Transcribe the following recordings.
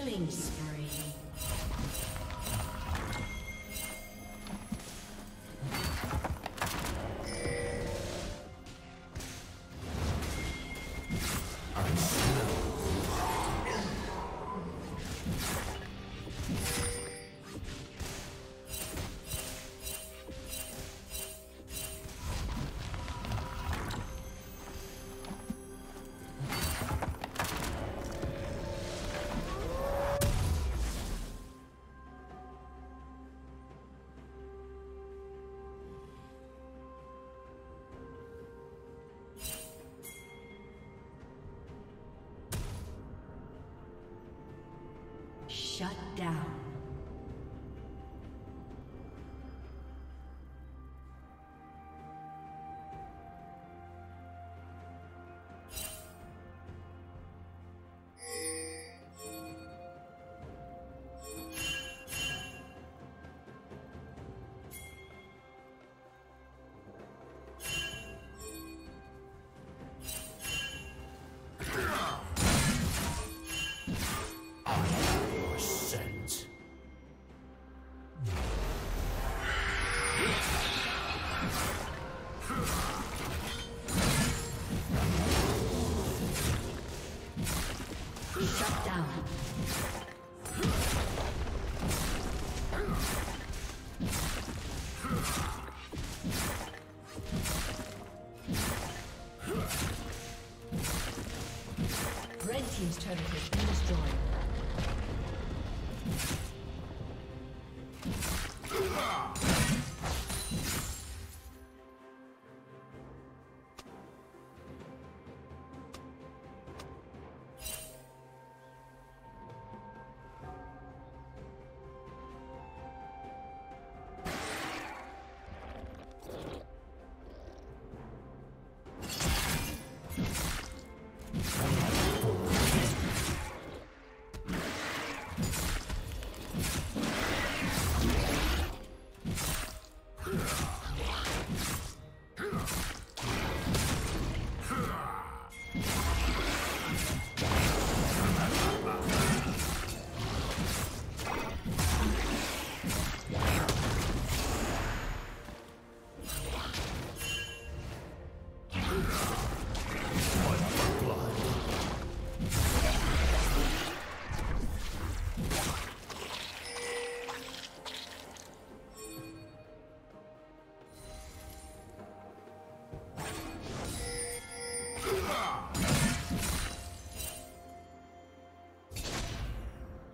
Killing spree. Shut down. Team's turret has been destroyed.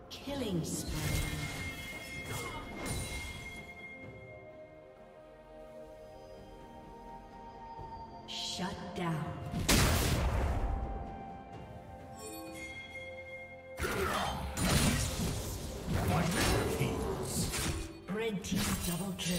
Killings. Shut down. Red team double kill.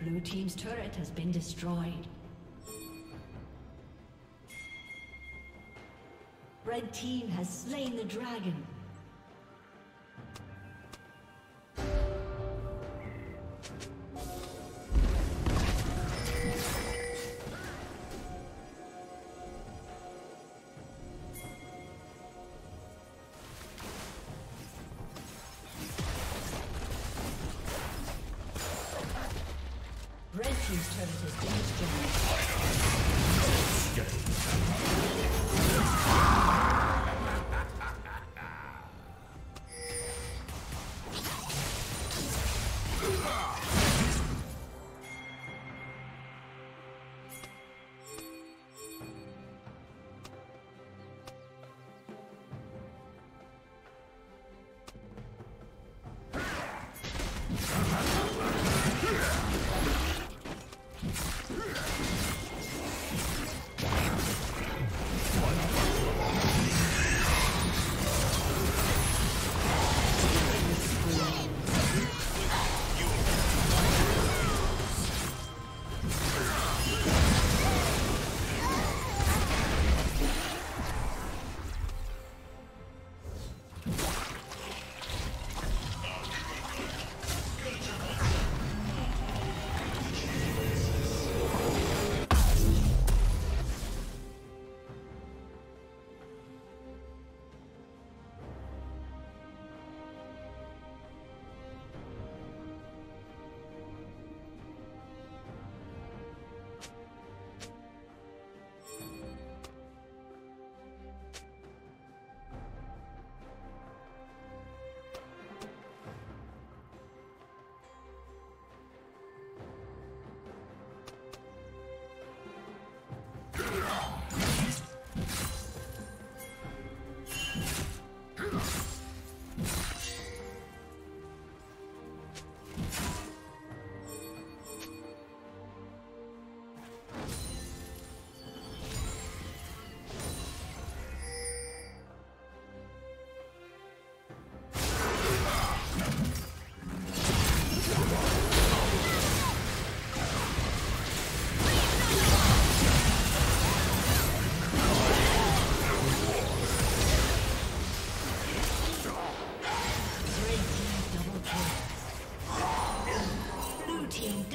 Blue team's turret has been destroyed. Red team has slain the dragon.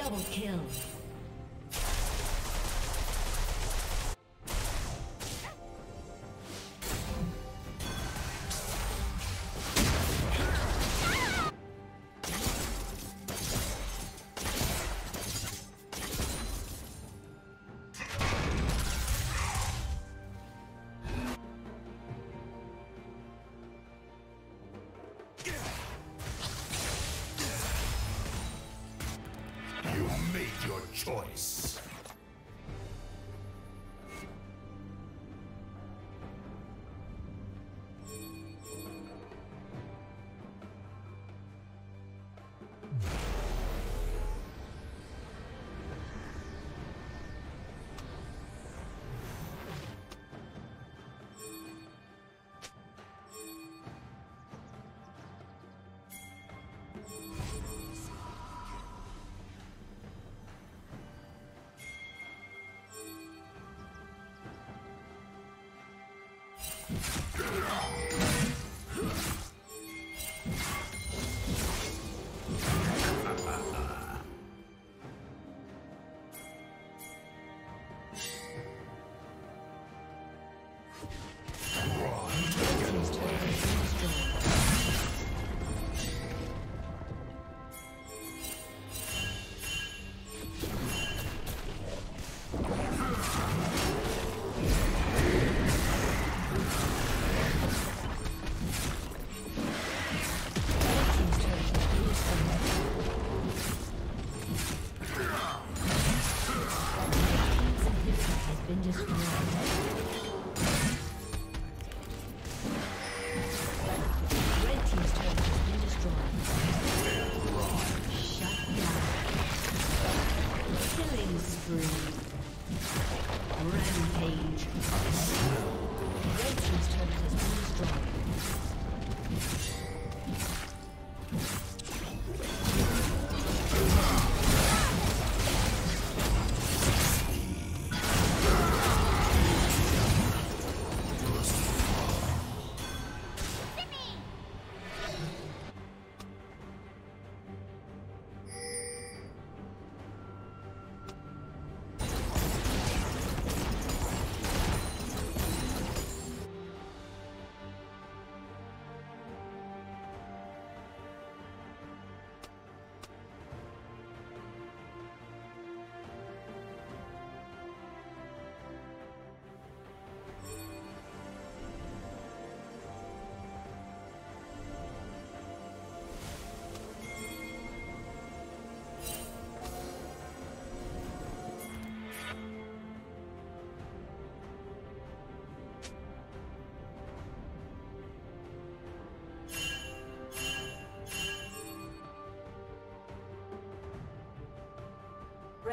Double kill. Choice.